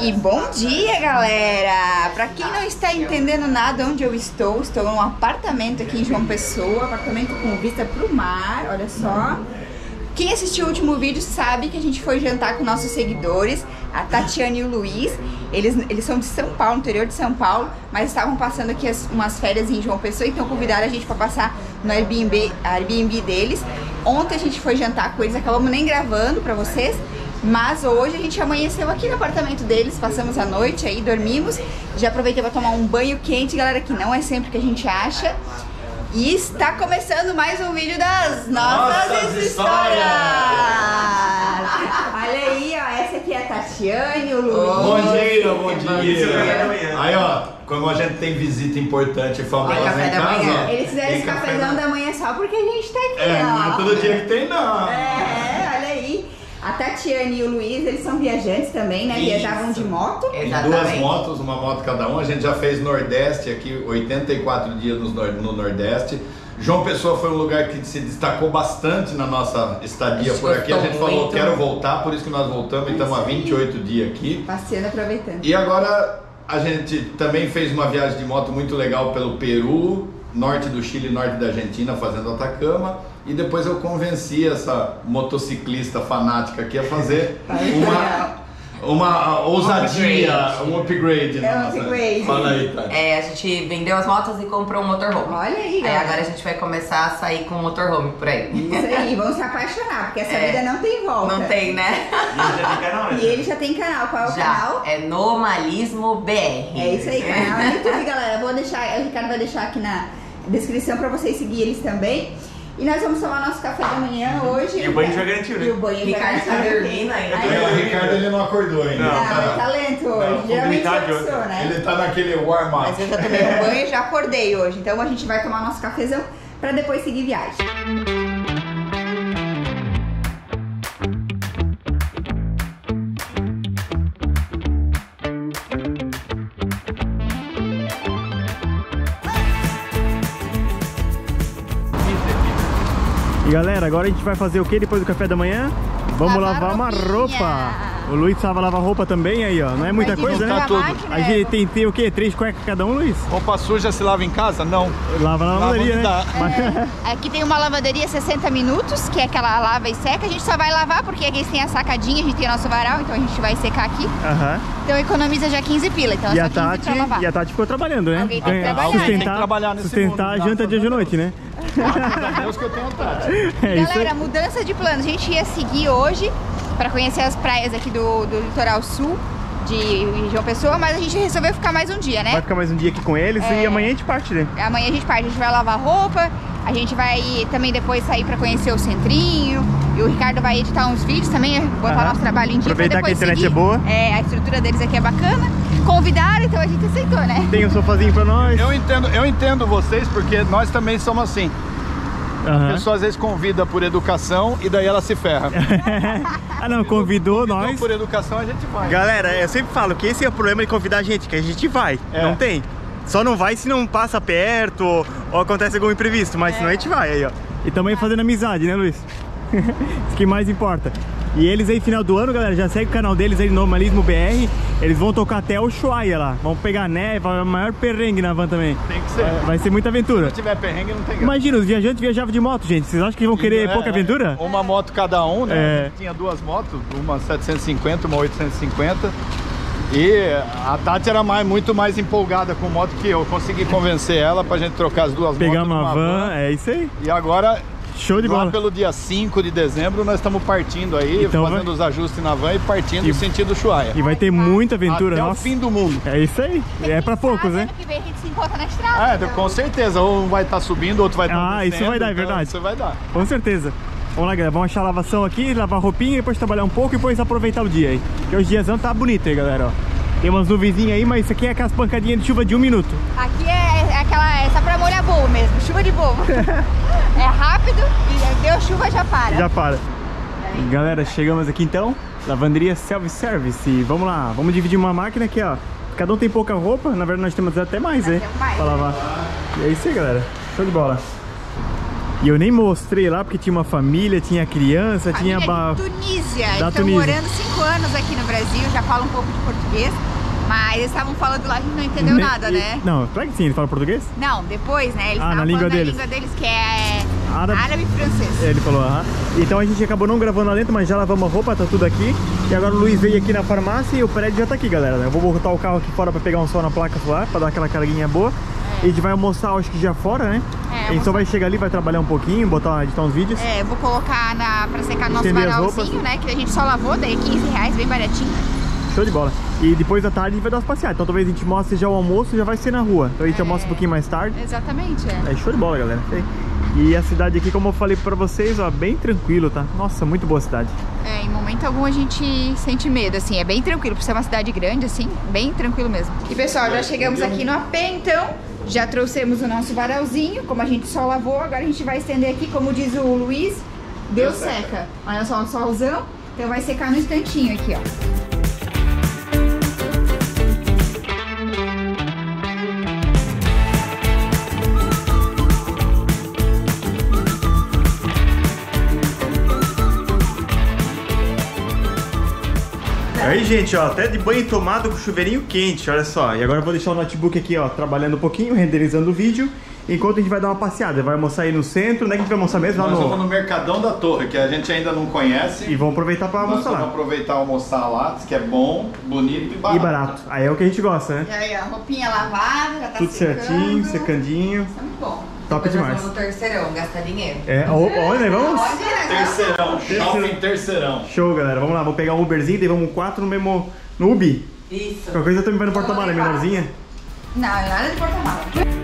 E bom dia, galera! Pra quem não está entendendo nada onde eu estou num apartamento aqui em João Pessoa, apartamento com vista pro mar, olha só. Quem assistiu o último vídeo sabe que a gente foi jantar com nossos seguidores, a Tatiane e o Luiz. Eles são de São Paulo, interior de São Paulo, mas estavam passando aqui umas férias em João Pessoa, então convidaram a gente para passar no Airbnb deles. Ontem a gente foi jantar com eles, acabamos nem gravando pra vocês. Mas hoje a gente amanheceu aqui no apartamento deles, passamos a noite aí, dormimos. Já aproveitei para tomar um banho quente, galera, que não é sempre que a gente acha. E está começando mais um vídeo das nossas histórias! Olha aí, ó, essa aqui é a Tatiane, o Luiz. Bom dia! Aí, ó, como a gente tem visita importante e famosa em casa... Eles fizeram esse cafezão da manhã só porque a gente tá aqui, ó. Não é todo dia que tem, não. Olha aí. A Tatiane e o Luiz, eles são viajantes também, né? Isso. Viajavam de moto. Exatamente. Duas motos, uma moto cada um. A gente já fez Nordeste aqui, 84 dias no Nordeste. João Pessoa foi um lugar que se destacou bastante na nossa estadia por aqui. A gente falou, quero voltar, por isso que nós voltamos e estamos há 28 dias aqui. Passeando, aproveitando. E agora a gente também fez uma viagem de moto muito legal pelo Peru, norte do Chile, norte da Argentina, fazendo Atacama. E depois eu convenci essa motociclista fanática aqui a fazer uma ousadia, um upgrade. Fala aí, Tati. É, a gente vendeu as motos e comprou um motorhome. Olha aí, galera. Agora a gente vai começar a sair com um motorhome por aí. Isso aí, vamos se apaixonar, porque essa vida não tem volta. Não tem, né? E ele já tem canal. Qual é o canal? É Normalismo BR. É isso aí, canal no YouTube, galera. O Ricardo vai deixar aqui na descrição pra vocês seguirem eles também. E nós vamos tomar nosso café da manhã hoje. E o banho já garantiu, né? E o banho já garantiu. Ricardo tá dormindo ainda. O Ricardo ele não acordou ainda. Não, é talento hoje. Geralmente é pessoa, né? Ele tá naquele warm-up. Mas eu já tomei um banho e já acordei hoje. Então a gente vai tomar nosso cafezão pra depois seguir viagem. Galera, agora a gente vai fazer o que depois do café da manhã? Vamos lavar uma roupa. O Luiz precisava lavar roupa também aí, ó. Não é muita coisa, né? A gente tem que ter o quê? 3 cuecas cada um, Luiz? Roupa suja se lava em casa? Não. Lava na lavanderia, né? É. Aqui tem uma lavanderia 60 minutos, que é aquela lava e seca. A gente só vai lavar porque aqui tem a sacadinha, a gente tem o nosso varal, então a gente vai secar aqui. Então economiza já 15 pila, então é só 15 pra lavar. E a Tati ficou trabalhando, né? Alguém tem que trabalhar, né? Tem que trabalhar nesse mundo. Sustentar a janta dia de noite, né? Deus que eu tenho vontade. Galera, mudança de plano. A gente ia seguir hoje para conhecer as praias aqui do litoral sul de João Pessoa, mas a gente resolveu ficar mais um dia, né? Vai ficar mais um dia aqui com eles e amanhã a gente parte, né? Amanhã a gente parte, a gente vai lavar roupa, a gente vai também depois sair para conhecer o centrinho e o Ricardo vai editar uns vídeos também, botar nosso trabalho em dia. Aproveitar que a internet é boa. É, a estrutura deles aqui é bacana. Convidaram, então a gente aceitou, né? Tem um sofazinho pra nós. Eu entendo vocês, porque nós também somos assim. A pessoa às vezes convida por educação e daí ela se ferra. Convidou nós. Por educação a gente vai. Galera, eu sempre falo que esse é o problema de convidar a gente, que a gente vai. Não tem. Só não vai se não passa perto ou acontece algum imprevisto, mas senão a gente vai aí, ó. E também fazendo amizade, né, Luiz? Isso que mais importa. E eles aí, final do ano, galera, já segue o canal deles aí, Normalismo BR. Eles vão tocar até o Ushuaia lá. Vão pegar neve, vai o maior perrengue na van também. Tem que ser. Vai ser muita aventura. Se tiver perrengue, não tem graça. Imagina, os viajantes viajavam de moto, gente. Vocês acham que vão querer pouca aventura? Uma moto cada um, né? A gente tinha duas motos, uma 750, uma 850. E a Tati era muito mais empolgada com moto que eu. Consegui convencer ela pra gente trocar as duas motos. Pegar uma van, é isso aí. E agora... Show de bola. Lá pelo dia 5 de dezembro nós estamos partindo aí, então, fazendo os ajustes na van e partindo no sentido Ushuaia. E vai ter muita aventura, até o fim do mundo. É isso aí, é pra poucos, né? Que vem a gente se encontra na estrada. É, então, com certeza, um vai estar subindo, outro vai estar descendo. Isso vai dar, é verdade. Isso vai dar. Com certeza. Vamos lá, galera, vamos achar a lavação aqui, lavar roupinha, depois trabalhar um pouco e depois aproveitar o dia aí. Porque hoje o diazão tá bonito aí, galera, ó. Tem umas nuvenzinhas aí, mas isso aqui é aquelas pancadinhas de chuva de 1 minuto. Aqui é aquela, é só pra molhar boa mesmo, chuva de boa. É rápido e deu chuva, já para. Já para. Galera, chegamos aqui então, lavanderia self-service. Vamos lá, vamos dividir uma máquina aqui, ó. Cada um tem pouca roupa, na verdade nós temos até mais, hein? Pra lavar. E é isso aí, galera. Show de bola. E eu nem mostrei lá porque tinha uma família, tinha criança, tinha... Tunísia. Tunísia. Estou morando 5 anos aqui no Brasil, já falo um pouco de português. Mas eles estavam falando lá, a gente não entendeu nada, né? Não, claro que sim, eles falam português? Não, depois, né? Eles estavam falando na língua deles, que é árabe e francês. Ele falou, Então a gente acabou não gravando lá dentro, mas já lavamos a roupa, tá tudo aqui. E agora o Luiz veio aqui na farmácia e o prédio já tá aqui, galera. Eu vou botar o carro aqui fora pra pegar um sol na placa solar, pra dar aquela carguinha boa. É. A gente vai almoçar, acho que já fora, né? É, a gente só vai chegar ali, vai trabalhar um pouquinho, editar uns vídeos. É, eu vou colocar pra secar nosso varalzinho, né? Que a gente só lavou, daí R$15, bem baratinho. Show de bola. E depois da tarde a gente vai dar umas passeadas. Então talvez a gente mostre já o almoço, já vai ser na rua. Então a gente almoça um pouquinho mais tarde. Exatamente, é show de bola, galera. E a cidade aqui, como eu falei pra vocês, ó, bem tranquilo, tá? Nossa, muito boa cidade. É, em momento algum a gente sente medo, assim. É bem tranquilo, por ser uma cidade grande, assim, bem tranquilo mesmo. E pessoal, já chegamos aqui no AP, então. Já trouxemos o nosso varalzinho, como a gente só lavou. Agora a gente vai estender aqui, como diz o Luiz, Deus seca. Olha só o solzão. Então vai secar no instantinho aqui, ó. Aí, gente, ó, até de banho tomado com chuveirinho quente, olha só. E agora eu vou deixar o notebook aqui, ó, trabalhando um pouquinho, renderizando o vídeo. Enquanto a gente vai dar uma passeada, vai almoçar aí no centro, né? Que a gente vai almoçar mesmo? Nós vamos no Mercadão da Torre, que a gente ainda não conhece. E vamos aproveitar pra almoçar lá. Vamos aproveitar almoçar lá, que é bom, bonito e barato. E barato, aí é o que a gente gosta, né? E aí, ó, roupinha lavada, já tá tudo certinho, secandinho. Isso é muito bom. Top demais. Vamos no terceirão, gastar dinheiro. É, olha, vamos? Terceirão, shopping terceirão. Show, galera, vamos lá, vou pegar um Uberzinho, daí vamos 4 no mesmo, no Ubi. Isso. Qualquer coisa eu também vai no porta-mala, é menorzinha? Não, é nada de porta-mala.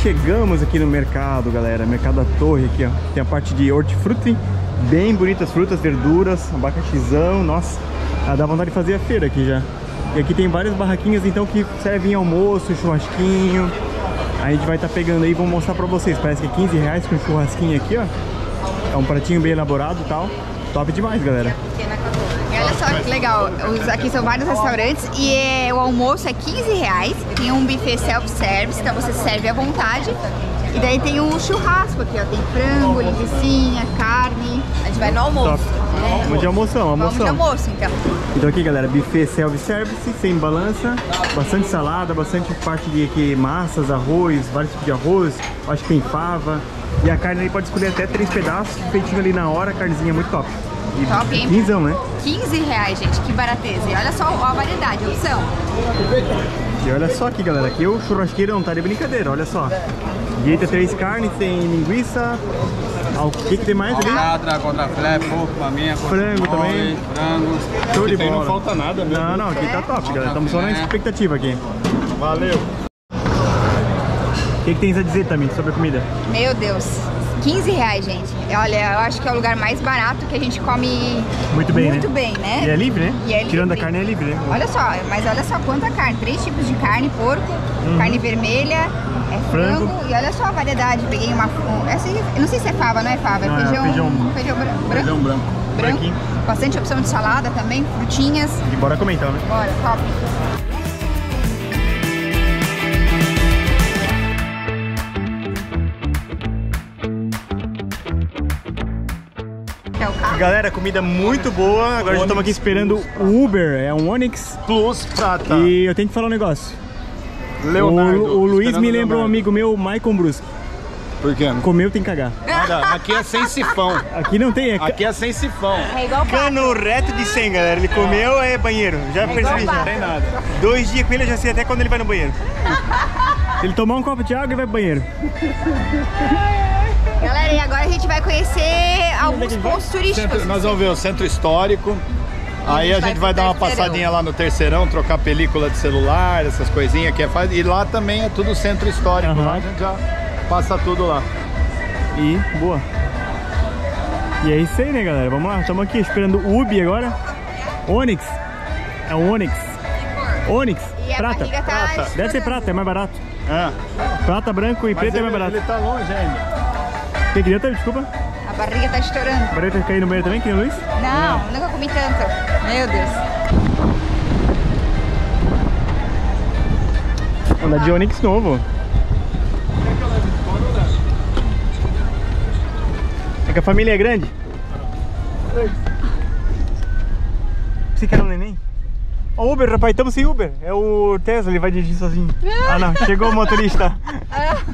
Chegamos aqui no mercado, galera, mercado da Torre aqui, ó. Tem a parte de hortifruti, bem bonitas frutas, verduras, abacaxizão, nossa, dá vontade de fazer a feira aqui já. E aqui tem várias barraquinhas, então, que servem almoço, churrasquinho. A gente vai estar pegando aí, vou mostrar pra vocês, parece que é R$15 com churrasquinho aqui, ó. É um pratinho bem elaborado e tal, top demais, galera. Olha só que legal, aqui são vários restaurantes e o almoço é R$15, tem um buffet self-service, então você serve à vontade. E daí tem um churrasco aqui, ó, tem frango, linguiça, carne. A gente vai no almoço. É. Vamos de almoção, almoção. Vamos de almoço, então. Então aqui, galera, buffet self-service, sem balança, bastante salada, bastante parte de aqui, massas, arroz, vários tipos de arroz, acho que tem fava. E a carne aí pode escolher até 3 pedaços, feitinho ali na hora, carnezinha muito top. Top, hein? 15, né? R$15, gente, que barateza. E olha só a variedade, a opção. E olha só aqui, galera, aqui o churrasqueiro não tá de brincadeira, olha só. Direita 3 carnes, tem linguiça. O que tem mais ali? Alcatra, contrafilé, porco, maminha, frango também. Frango. Show de bola. Não falta nada mesmo. Não, não, aqui tá top, galera. Estamos só na expectativa aqui. Valeu. O que tem a dizer também sobre a comida? Meu Deus. R$15, gente. Olha, eu acho que é o lugar mais barato que a gente come muito bem, né? E é livre, né? E é livre. Tirando a carne, é livre, né? Olha só, mas olha só quanta carne. 3 tipos de carne, porco, carne vermelha, frango. E olha só a variedade. Peguei uma... Essa, eu não sei se é fava, não é fava. É feijão branco. Branquinho. Bastante opção de salada também, frutinhas. E bora comer então, né? Bora, top. Galera, comida muito boa. Agora já estamos aqui esperando o Uber. É um Onix Plus Prata. E eu tenho que falar um negócio. Leonardo. O Luiz me lembra um amigo meu, Maicon Brusco. Por quê? Comeu tem que cagar. Cara, aqui é sem sifão. Aqui não tem. Aqui é sem sifão. É igual cano reto de 100, galera. Ele comeu, é banheiro. Já percebi. Já. Não tem nada. 2 dias com ele, eu já sei até quando ele vai no banheiro. Ele tomar um copo de água e vai pro banheiro. Galera, e agora a gente vai conhecer alguns pontos turísticos. Nós vamos ver o centro histórico. Aí a gente vai dar uma passadinha lá no terceirão, trocar película de celular, essas coisinhas que é fácil. E lá também é tudo centro histórico. Lá a gente já passa tudo lá. E boa. E é isso aí, né, galera? Vamos lá, estamos aqui esperando o Ubi agora. Onix. É o Onix. Onix. Prata. Deve ser prata, é mais barato. Prata, branco e preto é mais barato. Ele tá longe ainda. Tem aqui dentro, desculpa? A barriga tá estourando. A barriga tá caindo no meio também, que nem o Luiz? Não, nunca comi tanto. Meu Deus. Andar de Onix novo. É que a família é grande? Você quer um neném? Ó, Uber, rapaz, estamos sem Uber. É o Tesla, ele vai dirigir sozinho. Ah, não, chegou o motorista.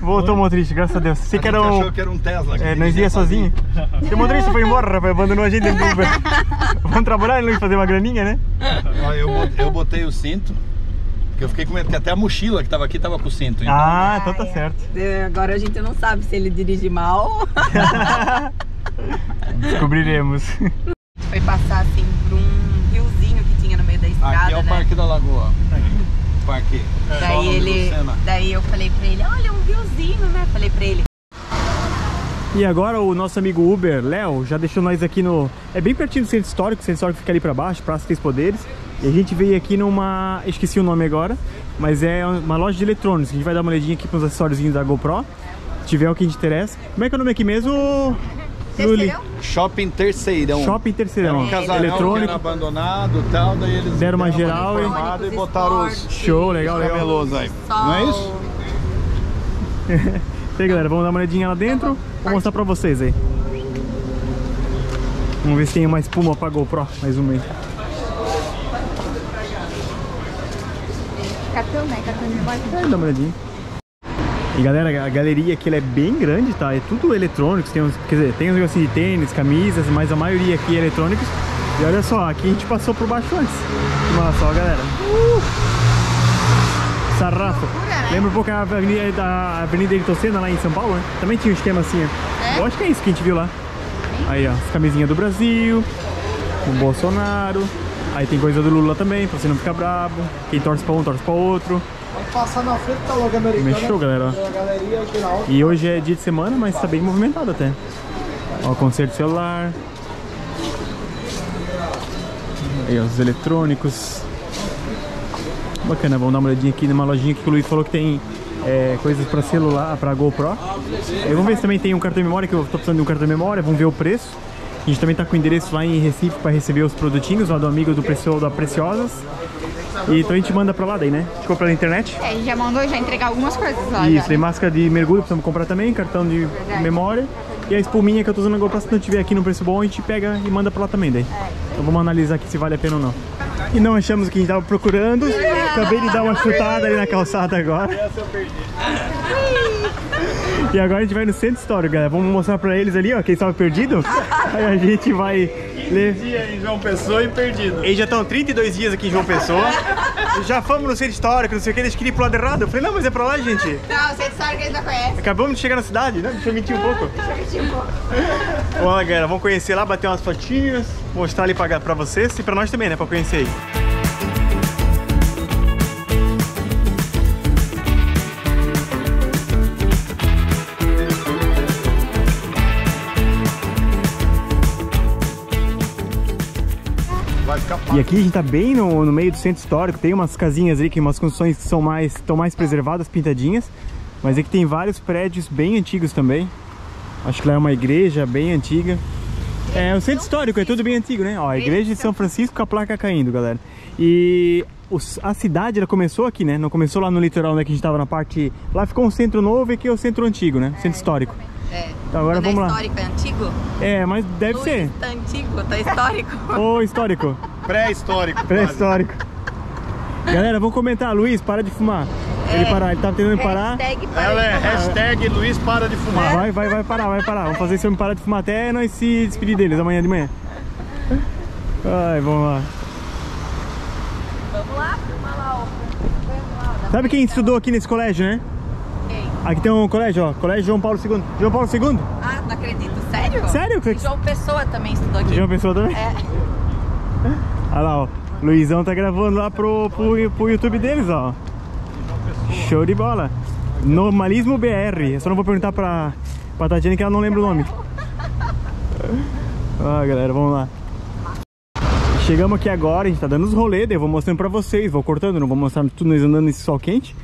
Voltou o motorista, graças a Deus. Você que era um... achou que era um Tesla. É, nós ia sozinho. O motorista foi embora, rapaz, abandonou a gente dentro do Uber. Vamos trabalhar, Luiz, fazer uma graninha, né? Eu botei o cinto. Porque eu fiquei com medo, porque até a mochila que tava aqui tava com o cinto. Então... ah, então tá certo. Agora a gente não sabe se ele dirige mal. Descobriremos. Foi passar assim por um riozinho que tinha no meio da estrada. Aqui é o Parque da Lagoa. O Parque Sólon de Lucena. Daí eu falei pra ele, olha, um riozinho, né? Falei pra ele. E agora o nosso amigo Uber, Léo, já deixou nós aqui no... é bem pertinho do Centro Histórico, o Centro Histórico fica ali pra baixo, Praça Três Poderes. E a gente veio aqui numa... esqueci o nome agora, mas é uma loja de eletrônicos. A gente vai dar uma olhadinha aqui para os acessórios da GoPro, se tiver o que a gente interessa. Como é que é o nome aqui mesmo? Terceirão? Shopping Terceirão. Shopping Terceirão. É um casarão que era abandonado e tal, daí eles deram uma geral e botaram os... show, legal, legal. Cabeloso aí. Não é isso? E aí, galera, vamos dar uma olhadinha lá dentro. Vou mostrar para vocês aí. Vamos ver se tem uma espuma para GoPro, mais uma aí. Cartão, né? Cartão de memória. É, dá uma olhadinha. E galera, a galeria aqui ela é bem grande, tá? É tudo eletrônicos, tem uns, quer dizer, tem uns negocinhos de tênis, camisas, mas a maioria aqui é eletrônicos. E olha só, aqui a gente passou por baixo antes. Olha só, galera. Sarrafo. Né? Lembra um pouco a Avenida Elitocena lá em São Paulo, né? Também tinha um esquema assim, ó. É? Eu acho que é isso que a gente viu lá. É? Aí, ó, as camisinhas do Brasil, o Bolsonaro. Aí tem coisa do Lula também, pra você não ficar brabo. Quem torce pra um, torce pra outro. Vai passar na frente, tá logo americano. Mexeu, galera. E hoje é dia de semana, mas tá bem movimentado até. Ó, concerto celular. Aí, ó, os eletrônicos. Bacana, vamos dar uma olhadinha aqui numa lojinha que o Luiz falou que tem coisas pra celular, pra GoPro. Aí, vamos ver se também tem um cartão de memória, que eu tô precisando de um cartão de memória. Vamos ver o preço. A gente também tá com o endereço lá em Recife para receber os produtinhos lá do amigo do pessoal da Preciosas. E então a gente manda para lá daí, né? A gente compra na internet. É, a gente já mandou já entregar algumas coisas lá. Isso, já, tem máscara de mergulho, precisamos comprar também, cartão de memória. E a espuminha que eu tô usando agora, se não tiver aqui no preço bom, a gente pega e manda para lá também daí. É. Então vamos analisar aqui se vale a pena ou não. E não achamos o que a gente tava procurando. Acabei de dar uma chutada ali na calçada agora. Essa eu perdi. E agora a gente vai no Centro Histórico, galera. Vamos mostrar pra eles ali, ó, quem estava perdido. Aí a gente vai... 15 dias em João Pessoa e perdido. Eles já estão 32 dias aqui em João Pessoa. Já fomos no Centro Histórico, não sei o que, eles queriam ir pro lado errado. Eu falei, não, mas é pra lá, gente. Não, o Centro Histórico eles não conhecem. Acabamos de chegar na cidade, né? Deixa eu mentir um pouco. Deixa eu mentir um pouco. Bom, galera, vamos conhecer lá, bater umas fotinhas, mostrar ali pra vocês e pra nós também, né? Pra conhecer aí. E aqui a gente tá bem no meio do Centro Histórico, tem umas casinhas ali, que umas construções que são estão mais preservadas, pintadinhas. Mas aqui tem vários prédios bem antigos também. Acho que lá é uma igreja bem antiga. É, o Centro Histórico é tudo bem antigo, né? Ó, a igreja de São Francisco com a placa caindo, galera. E a cidade, ela começou aqui, né? Não começou lá no litoral, né? Que a gente tava na parte... lá ficou um centro novo e aqui é o centro antigo, né? Centro Histórico. É. Então agora vamos lá. Histórico é antigo? É, mas deve Luiz ser. Tá antigo, tá histórico. Ô, histórico. Pré-histórico. Pré-histórico. Galera, vamos comentar. Luiz, para de fumar. Ele parar, ele tava tentando parar. Ela é hashtag Luiz para de fumar. Vai parar. Vamos fazer esse homem parar de fumar até nós se despedir deles amanhã de manhã. Ai, vamos lá. Vamos lá, fuma lá, ó. Sabe quem estudou aqui nesse colégio, né? Aqui tem um colégio, ó, Colégio João Paulo II. João Paulo II? Ah, não acredito, sério? Sério? E João Pessoa também estudou aqui. João Pessoa também? É. Olha lá, ó, Luizão tá gravando lá pro YouTube deles, ó. Show de bola. Normalismo BR. Eu só não vou perguntar pra Tatiane que ela não lembra o nome. Ó, galera, vamos lá. Chegamos aqui agora, a gente tá dando os rolês, eu vou mostrando pra vocês, vou cortando, não vou mostrar tudo nós andando nesse sol quente.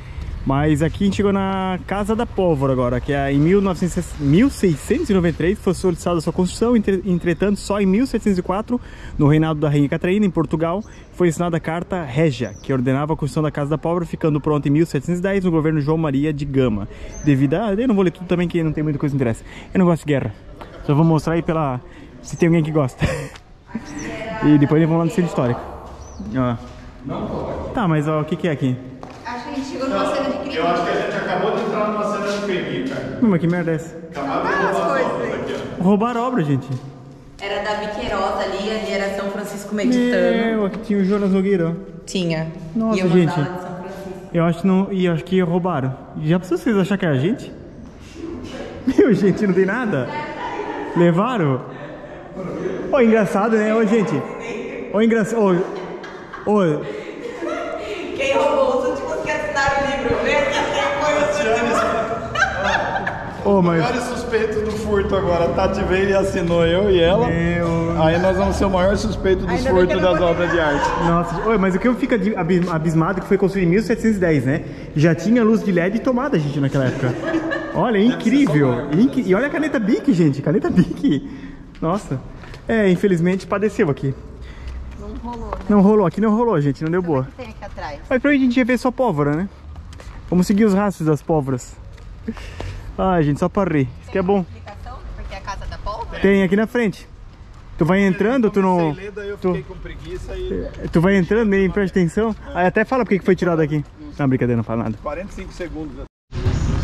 Mas aqui a gente chegou na Casa da Pólvora agora, que é em 1693 foi solicitada a sua construção. Entretanto, só em 1704, no reinado da Rainha Catarina, em Portugal, foi assinada a Carta Régia, que ordenava a construção da Casa da Pólvora, ficando pronta em 1710 no governo João Maria de Gama. Devido a... eu não vou ler tudo também, que não tem muita coisa que interessa. Eu não gosto de guerra. Só vou mostrar aí pela... se tem alguém que gosta. E depois eles vão lá no centro histórico. Ó. Tá, mas ó, o que que é aqui? Acho que a gente chegou numa cena de crime. Eu acho que a gente acabou de entrar numa cena de crime, cara. Mas que merda é essa? Acabaram de roubar as obras aqui, ó. Roubaram a obra, gente. Era da Biqueirosa ali era São Francisco meditando. Meu, aqui tinha o Jonas Nogueira. Tinha. Nossa, e eu gente. De São Francisco. Eu acho que não, e acho que roubaram. Já precisa vocês achar que é a gente? Meu, gente, não tem nada. Levaram? Ô, engraçado, né? Ô, gente. Ô, engraçado. Ô. Quem roubou os últimos que assinaram o livro, né? Ô, mas... o maior suspeito do furto agora. A Tati veio e assinou eu e ela. Meu... aí nós vamos ser o maior suspeito dos furtos das obras de arte. Nossa, ô, mas o que eu fico abismado que foi construído em 1710, né? Já tinha luz de LED e tomada, gente, naquela época. Olha, é incrível. E olha a caneta Bic, gente. Caneta Bic. Nossa. É, infelizmente padeceu aqui. Não rolou, né? Não rolou, aqui não rolou, gente, não deu boa. O que tem aqui atrás? Aí pra mim a gente ia ver só pólvora, né? Vamos seguir os rastros das pólvoras. Ai, gente, só pra rir. Isso que é bom. Tem explicação porque é a Casa da Pólvora? Tem, aqui na frente. Tu vai entrando, tu não... tu vai entrando, nem presta atenção. Aí até fala porque que foi tirado daqui. Não, brincadeira, não fala nada. 45 segundos.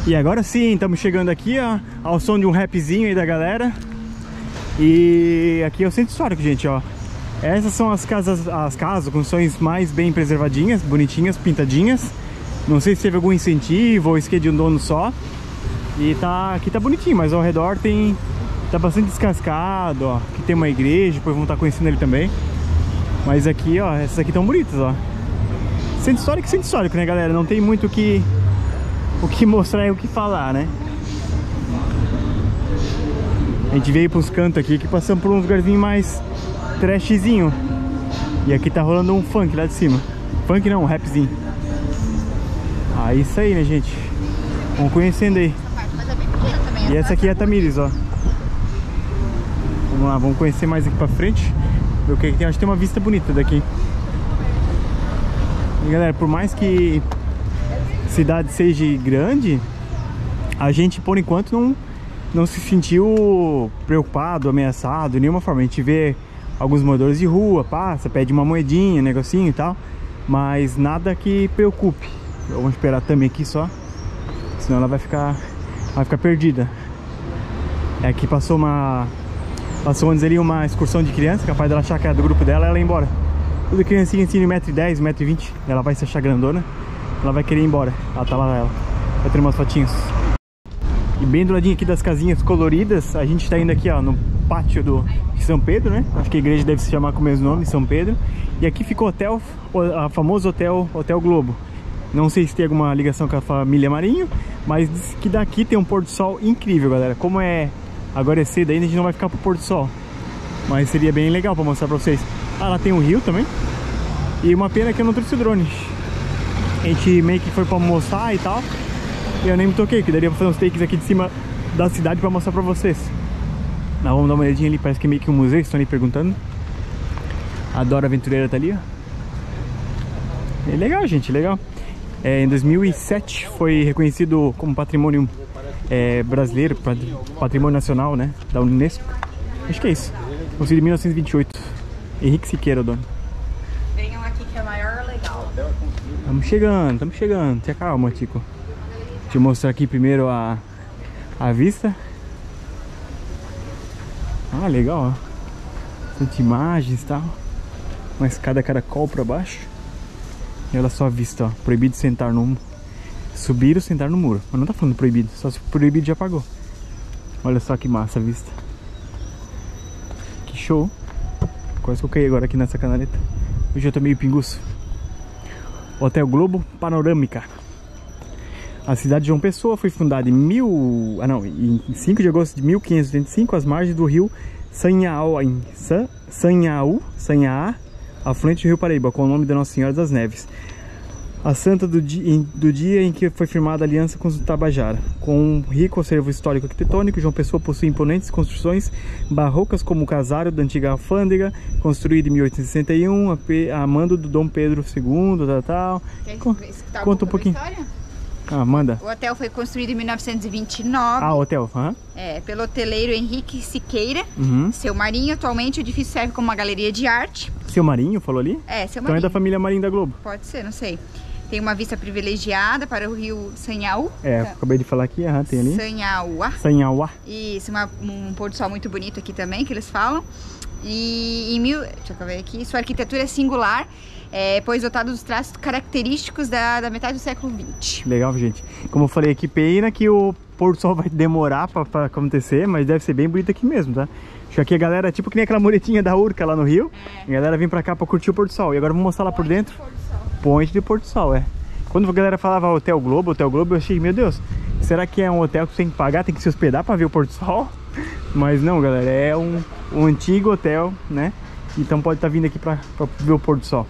E agora sim, estamos chegando aqui, ó, ao som de um rapzinho aí da galera. E aqui é o centro histórico, gente, ó. Essas são as casas, construções mais bem preservadinhas, bonitinhas, pintadinhas. Não sei se teve algum incentivo ou esquema de um dono só. E tá, aqui tá bonitinho, mas ao redor tem... tá bastante descascado, ó. Aqui tem uma igreja, depois vamos estar conhecendo ele também. Mas aqui, ó, essas aqui tão bonitas, ó. Centro histórico, né, galera? Não tem muito o que mostrar e o que falar, né? A gente veio para os cantos aqui, que passamos por uns lugarzinhos mais trashzinho. E aqui tá rolando um funk lá de cima. Funk não, um rapzinho. Ah, isso aí, né, gente? Vamos conhecendo aí. Essa parte, mas é bem pequena também. E essa aqui é a Tamires, ó. Vamos lá, vamos conhecer mais aqui pra frente. Ver o que tem. Acho que tem uma vista bonita daqui. E, galera, por mais que a cidade seja grande, a gente, por enquanto, não se sentiu preocupado, ameaçado de nenhuma forma. A gente vê alguns moradores de rua, passa, pede uma moedinha, negocinho e tal, mas nada que preocupe. Vamos esperar também aqui só, senão ela vai ficar perdida. É que passou antes ali uma excursão de criança, capaz dela achar que era do grupo dela, ela ia embora. Tudo criancinha assim de 1,10 m, 1,20 m, ela vai se achar grandona, ela vai querer ir embora. Ela tá lá, ela vai ter umas fotinhas. E bem do ladinho aqui das casinhas coloridas, a gente tá indo aqui, ó, no pátio do São Pedro, né? Acho que a igreja deve se chamar com o mesmo nome, São Pedro. E aqui ficou o famoso Hotel Globo. Não sei se tem alguma ligação com a família Marinho, mas diz que daqui tem um pôr do sol incrível, galera. Como é agora é cedo ainda, a gente não vai ficar pro pôr do sol, mas seria bem legal pra mostrar pra vocês. Ah, lá tem um rio também. E uma pena que eu não trouxe o drone. A gente meio que foi pra almoçar e tal, eu nem me toquei, que daria pra fazer uns takes aqui de cima da cidade pra mostrar pra vocês. Nós vamos dar uma olhadinha ali, parece que é meio que um museu, estão ali perguntando. A Dora Aventureira tá ali, ó. É legal, gente, legal. É, em 2007 foi reconhecido como patrimônio brasileiro, patrimônio nacional, né, da Unesco. Acho que é isso. Construído em 1928. Henrique Siqueira, dono. Venham aqui que é maior legal. Estamos chegando, tenha calma, Tico. Deixa eu mostrar aqui primeiro a vista. Ah, legal, ó. Tantas imagens e tal. Uma escada caracol pra baixo. E olha só a vista, ó. Proibido sentar no muro. Subir ou sentar no muro. Mas não tá falando proibido, só se proibido já apagou. Olha só que massa a vista. Que show. Quase que eu caí agora aqui nessa canaleta. Hoje eu tô meio pinguço. Hotel Globo Panorâmica. A cidade de João Pessoa foi fundada em 5 de agosto de 1525, às margens do rio Sanhauá, afluente do rio Paraíba, com o nome da Nossa Senhora das Neves. a santa do dia em que foi firmada a aliança com os Tabajara. Com um rico acervo histórico arquitetônico, João Pessoa possui imponentes construções barrocas como o casário da antiga alfândega, construído em 1861, a mando do Dom Pedro II, tal. Quer escutar conta um pouquinho. Ah, manda. O hotel foi construído em 1929. Ah, hotel. Uhum. É, pelo hoteleiro Henrique Siqueira, uhum. Seu Marinho. Atualmente o edifício serve como uma galeria de arte. Seu Marinho, falou ali? É, Seu Marinho. Então é da família Marinho da Globo. Pode ser, não sei. Tem uma vista privilegiada para o rio Sanhauá. É, tá. Acabei de falar aqui, ah, tem ali. Sanhauá. Sanhauá. Isso, um pôr do sol muito bonito aqui também, que eles falam. E em deixa eu ver aqui, sua arquitetura é singular, pois dotada dos traços característicos da metade do século XX. Legal, gente. Como eu falei aqui, pena que o pôr do sol vai demorar para acontecer, mas deve ser bem bonito aqui mesmo, tá? Acho que a galera, tipo que nem aquela muretinha da Urca lá no Rio, é. A galera vem pra cá pra curtir o pôr do sol. E agora vamos mostrar lá por dentro. Ponte de Porto Sol, é. Quando a galera falava Hotel Globo, eu achei, meu Deus, será que é um hotel que você tem que pagar, tem que se hospedar para ver o Porto Sol? Mas não, galera, é um antigo hotel, né? Então pode estar vindo aqui para ver o Porto Sol.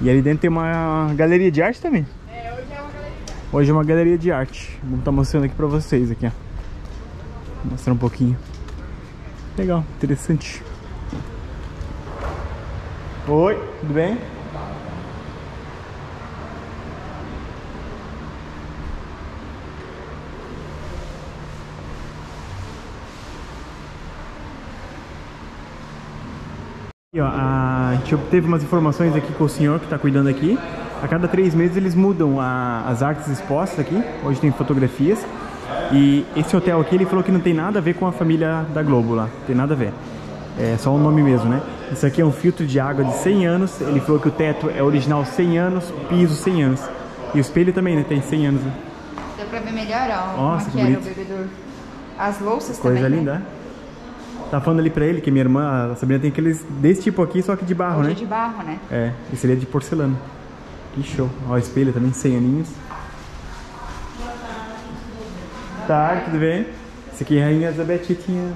E ali dentro tem uma galeria de arte também. É, hoje é uma galeria de arte. Hoje é uma galeria de arte. Vamos estar mostrando aqui para vocês, aqui, ó. Vou mostrar um pouquinho. Legal, interessante. Oi, tudo bem? A gente obteve umas informações aqui com o senhor que está cuidando aqui. A cada 3 meses eles mudam as artes expostas aqui. Hoje tem fotografias. E esse hotel aqui, ele falou que não tem nada a ver com a família da Globo lá. Tem nada a ver. É só o nome mesmo, né? Isso aqui é um filtro de água de 100 anos. Ele falou que o teto é original 100 anos, piso 100 anos. E o espelho também, né? Tem 100 anos. Né? Dá pra ver melhor, ó. Nossa, que bonito. Era o bebedor. As louças coisa também, linda, né? Tá falando ali pra ele que minha irmã, a Sabrina, tem aqueles desse tipo aqui, só que de barro, hoje né? É de barro, né? É, esse seria de porcelana. Que show. Ó, espelho também, 100 aninhos. Tá, tudo bem? Esse aqui, a Rainha Elizabeth tinha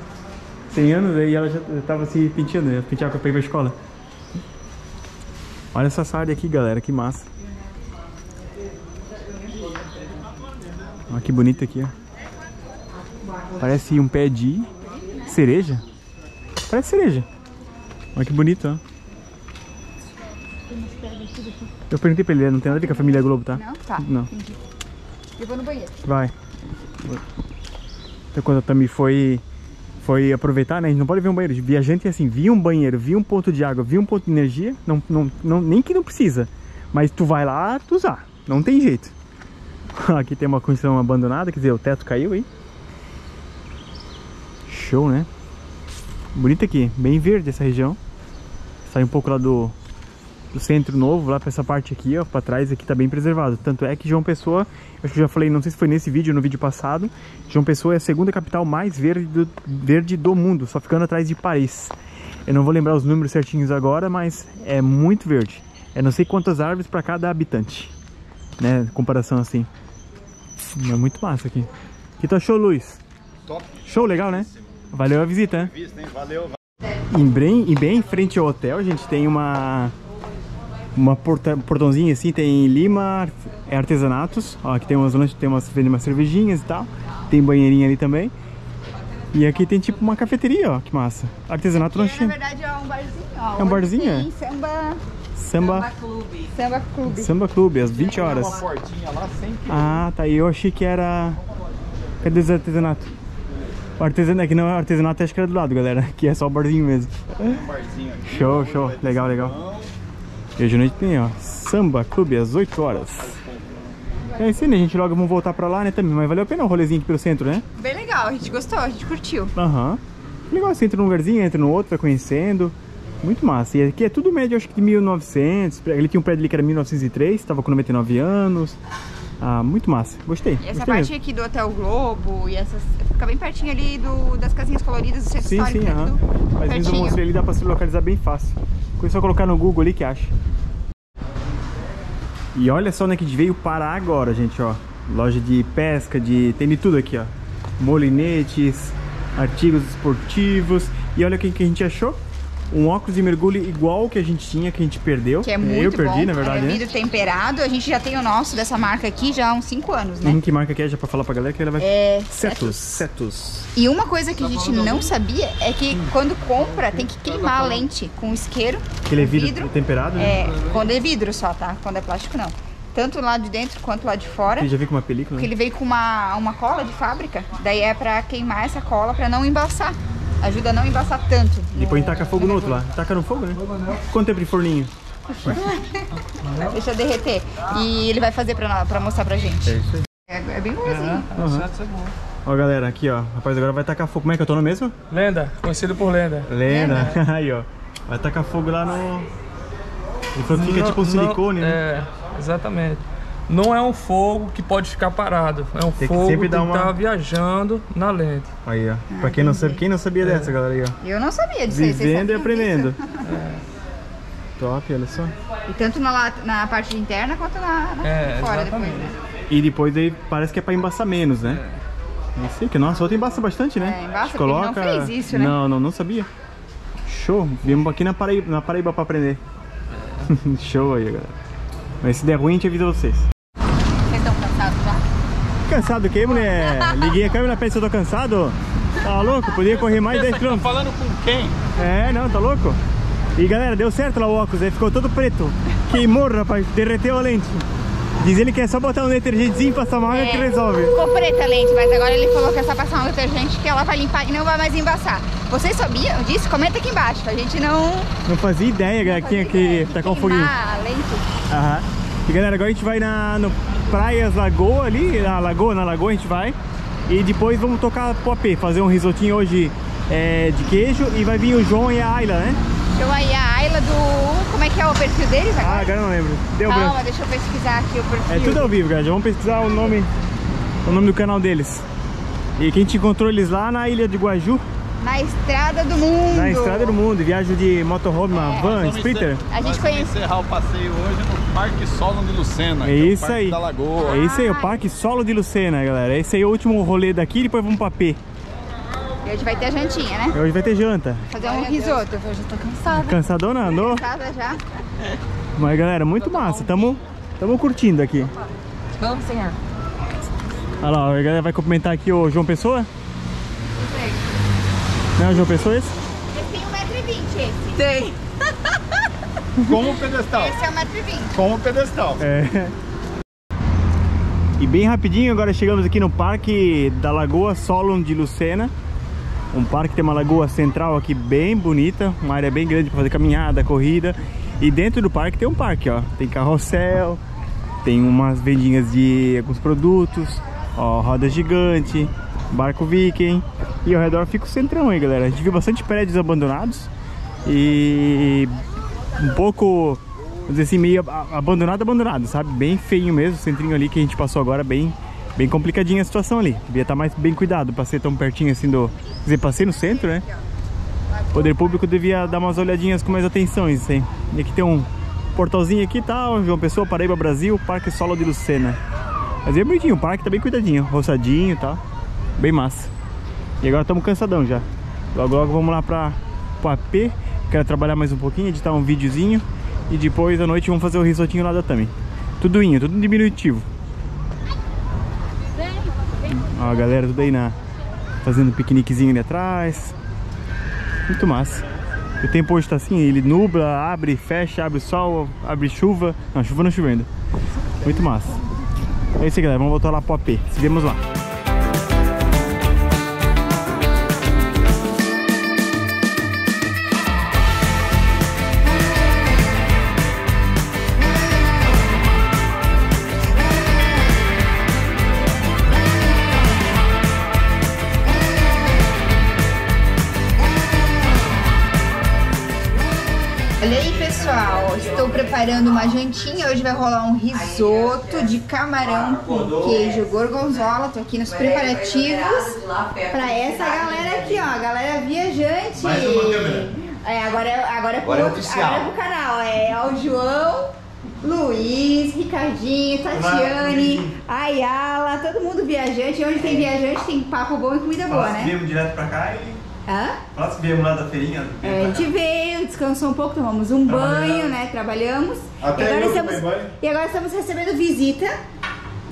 100 anos, aí ela já tava se penteando, né? Penteava com a pra escola. Olha essa sarda aqui, galera, que massa. Olha que bonito aqui, ó. Parece um pé de... cereja? Parece cereja. Olha que bonito, ó. Eu perguntei pra ele, não tem nada a ver com a família Globo, tá? Não, tá. Não. Entendi. Eu vou no banheiro. Vai. Então quando a Tami foi aproveitar, né? A gente não pode ver um banheiro. Viajante é assim, vi um banheiro, vi um ponto de água, vi um ponto de energia. Não, nem que não precisa. Mas tu vai lá, tu usar. Não tem jeito. Aqui tem uma construção abandonada, quer dizer, o teto caiu aí. Show, né? Bonito aqui, bem verde essa região. Sai um pouco lá do centro novo, lá pra essa parte aqui, ó, pra trás aqui tá bem preservado. Tanto é que João Pessoa, acho que eu já falei, não sei se foi nesse vídeo ou no vídeo passado, João Pessoa é a segunda capital mais verde do mundo, só ficando atrás de Paris. Eu não vou lembrar os números certinhos agora, mas é muito verde. É não sei quantas árvores pra cada habitante, né? Comparação assim. É muito massa aqui. O que tu achou, Luiz? Top. Show, legal, né? Valeu a visita, né? Valeu. Bem em frente ao hotel, a gente tem uma portãozinha assim, tem Lima, artesanatos, ó, aqui tem umas lanches, vende umas cervejinhas e tal, tem banheirinha ali também. E aqui tem tipo uma cafeteria, ó, que massa. Artesanato lanchinho. Na verdade é um barzinho, ó. É um barzinho, é? Samba Clube, às 20 horas. Uma portinha lá, ah, tá, eu achei que era... Cadê os artesanatos? O artesanato aqui não é artesanato, acho que era do lado, galera. Aqui é só o barzinho mesmo. Um barzinho aqui. Show. Legal. E hoje à noite tem, ó, Samba Clube às 8 horas. É isso aí, né? A gente logo vamos voltar pra lá, né, também. Mas valeu a pena o rolezinho aqui pelo centro, né? Bem legal, a gente gostou, a gente curtiu. Aham. Legal, você entra num lugarzinho, entra no outro, vai conhecendo. Muito massa. E aqui é tudo médio, acho que de 1900. Ele tinha um prédio ali que era 1903, tava com 99 anos. Ah, muito massa, gostei. E essa parte mesmo aqui do Hotel Globo e essas... Fica bem pertinho ali das casinhas coloridas do centro histórico. Sim, aham. Mas mesmo eu mostrei ali, dá pra se localizar bem fácil. É só colocar no Google ali que acha. E olha só, né, que a gente veio parar agora, gente, ó. Loja de pesca, tem de tudo aqui, ó. Molinetes, artigos esportivos. E olha o que a gente achou. um óculos de mergulho igual que a gente tinha, que a gente perdeu. Que é muito eu perdi, bom, na verdade, é vidro temperado. A gente já tem o nosso dessa marca aqui já há uns 5 anos, né? Que marca que é? Já pra falar pra galera que ela vai... É... Cetus. E uma coisa que a gente não sabia é que quando compra tem que queimar a lente com isqueiro. Que ele é vidro temperado, né? É, quando é vidro só, tá? Quando é plástico, não. Tanto lá de dentro quanto lá de fora. Ele já veio com uma película, né? Ele veio com uma cola de fábrica. Daí é pra queimar essa cola pra não embaçar. Ajuda a não embaçar tanto. Depois taca fogo no outro lá. Taca no fogo, né? Quanto tempo de forninho? Deixa eu derreter. E ele vai fazer pra mostrar pra gente. É isso aí. É bem bonzinho. Ó, galera, aqui, ó. Rapaz, agora vai tacar fogo. Como é que eu tô no mesmo? Lenda. Conhecido por Lenda. Lenda. Aí, ó. Vai tacar fogo lá no... Ele falou que fica tipo um silicone, né? É. Exatamente. Não é um fogo que pode ficar parado. É um fogo que tá viajando na lente. Aí, ó. Pra quem não sabe, quem não sabia dessa, galera, aí, ó. Eu não sabia disso aí. Vivendo e aprendendo. Top, olha só. E tanto na parte interna quanto na fora depois, né? E depois aí parece que é pra embaçar menos, né? Não sei, porque nossa, a outra embaça bastante, né? É, embaça, coloca... não fez isso, né? Não sabia. Show. Viemos aqui na Paraíba pra aprender. Show aí, galera. Mas se der ruim, a gente avisa vocês. Vocês estão cansados já? Cansado o quê, mulher? Liguei a câmera e pensei que eu tô cansado? Tá louco? Podia correr mais 10 km. Tá falando com quem? É, não, tá louco? E galera, deu certo lá o óculos, aí ficou todo preto. Queimou, rapaz, derreteu a lente. Diz ele que é só botar um detergentezinho, passar uma água que resolve. Ficou preta a lente, mas agora ele falou que é só passar um detergente que ela vai limpar e não vai mais embaçar. Vocês sabiam disso? Comenta aqui embaixo, a gente não... Não fazia ideia, galera, que tinha que tacar um foguinho. Ah, lente. Aham. E galera, agora a gente vai no Praias Lagoa ali, na Lagoa a gente vai. E depois vamos tocar popê, fazer um risotinho hoje de queijo. E vai vir o João e a Ayla, né? João e a Ayla do... Como é que é o perfil deles agora? Ah, agora não lembro. Deu branco. Calma, deixa eu pesquisar aqui o perfil. É tudo ao vivo, galera. Já vamos pesquisar o nome do canal deles. E que a gente encontrou eles lá na Ilha de Guaju. Na Estrada do Mundo. Na Estrada do Mundo. Viagem de motorhome, uma van, splitter. A gente conhece. Vamos encerrar o passeio hoje no Parque Sólon de Lucena. É isso aí. Da Lagoa. É isso aí, o Parque Sólon de Lucena, galera. Esse aí é o último rolê daqui e depois vamos pra P. E hoje vai ter jantinha, né? Hoje vai ter janta. Fazer um risoto. Eu já tô cansada. Cansadona, andou? Cansada já. Mas galera, muito massa. Tamo curtindo aqui. Vamos, senhor. Olha lá, a galera vai cumprimentar aqui o João Pessoa. Não é o João Pessoa esse? Esse tem 1,20 m esse. Tem. Com o pedestal. Esse é 1,20 m. Com o pedestal. É. E bem rapidinho, agora chegamos aqui no Parque da Lagoa Sólon de Lucena. Um parque que tem uma lagoa central aqui bem bonita, uma área bem grande para fazer caminhada, corrida. E dentro do parque tem um parque, ó. Tem carrossel, tem umas vendinhas de alguns produtos, ó, roda gigante, barco viking. E ao redor fica o centrão aí, galera. A gente viu bastante prédios abandonados e um pouco, vamos dizer assim, meio abandonado, sabe? Bem feinho mesmo, o centrinho ali que a gente passou agora, bem complicadinha a situação ali. Devia estar mais bem cuidado pra ser tão pertinho assim do... Quer dizer, passei no centro, né? O poder público devia dar umas olhadinhas com mais atenção isso aí. E aqui tem um portalzinho aqui e tal, João Pessoa, Paraíba, Brasil, Parque Sólon de Lucena. Mas é bonitinho, o parque tá bem cuidadinho, roçadinho e tal. Bem massa. E agora estamos cansadão já. Logo vamos lá pro AP. Quero trabalhar mais um pouquinho, editar um videozinho. E depois à noite vamos fazer o risotinho lá da Tami. Tudoinho, tudo diminutivo. Ó, a galera tudo aí fazendo um piqueniquezinho ali atrás. Muito massa. O tempo hoje tá assim, ele nubla, abre, fecha, abre sol, abre chuva. Não, chuva não chovendo. Muito massa. É isso aí, galera, vamos voltar lá pro AP. Se vemos lá. Estou preparando uma jantinha, hoje vai rolar um risoto de camarão com queijo gorgonzola. Tô aqui nos preparativos para essa galera aqui, ó, a galera viajante. Mais uma câmera. É, agora é pro canal, é o João, Luiz, Ricardinho, Tatiane, Ayala, todo mundo viajante. E onde tem viajante tem papo bom e comida boa, né? Viemos direto pra cá e... Hã? Nós que viemos lá da feirinha. É, a gente veio, descansou um pouco, tomamos um banho, né? Trabalhamos. Até eu tomei banho. E agora estamos recebendo visita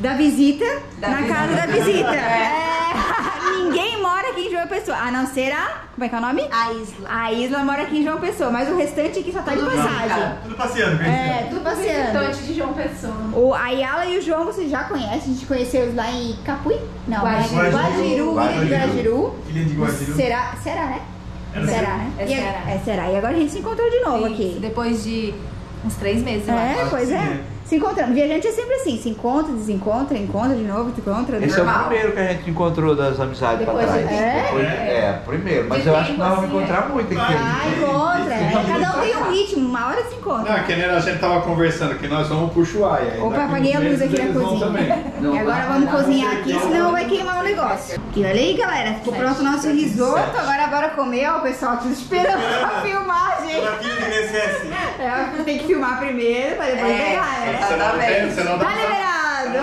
na casa da visita. Ninguém mora aqui em João Pessoa, a não ser a... Como é que é o nome? A Isla. A Isla mora aqui em João Pessoa, mas o restante aqui só tá tudo de passagem. Tudo passeando, gente. É, tudo passeando. Restante de João Pessoa. O Ayala e o João você já conhece, a gente conheceu eles lá em Capuí? Não, Guajiru. Ilha de Guajiru. Será, né? Será, né? É, será. E agora a gente se encontrou de novo aqui. Depois de uns 3 meses, eu acho. É, pois é. Se encontrando. Viajante é sempre assim, se encontra, desencontra, encontra de novo, desencontra. Esse normal. É o primeiro que a gente encontrou das amizades depois pra trás. Primeiro. Mas eu acho que nós vamos encontrar muito aqui. Encontra. Cada um tem um ritmo, uma hora se encontra. Não, que nem a gente tava conversando que nós vamos pro Ushuaia. Opa, apaguei a luz aqui na cozinha. E agora vamos cozinhar aqui, senão vai queimar o negócio. E olha aí, galera, ficou pronto o nosso risoto. Agora bora comer, ó, o pessoal que esperando pra filmar, gente. É, tem que filmar primeiro pra depois pegar, né? Tá liberado!